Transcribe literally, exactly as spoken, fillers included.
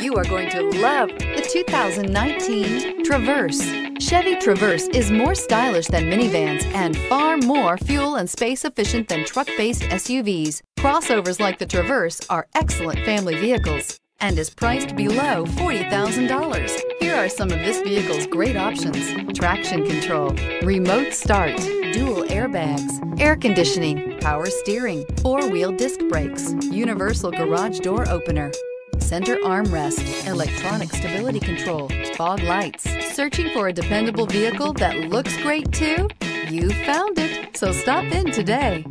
You are going to love the two thousand nineteen Traverse. Chevy Traverse is more stylish than minivans and far more fuel and space efficient than truck-based S U Vs. Crossovers like the Traverse are excellent family vehicles and is priced below forty thousand dollars. Here are some of this vehicle's great options: traction control, remote start, dual airbags, air conditioning, power steering, four-wheel disc brakes, universal garage door opener, center armrest, electronic stability control, fog lights. Searching for a dependable vehicle that looks great too? You found it, so stop in today.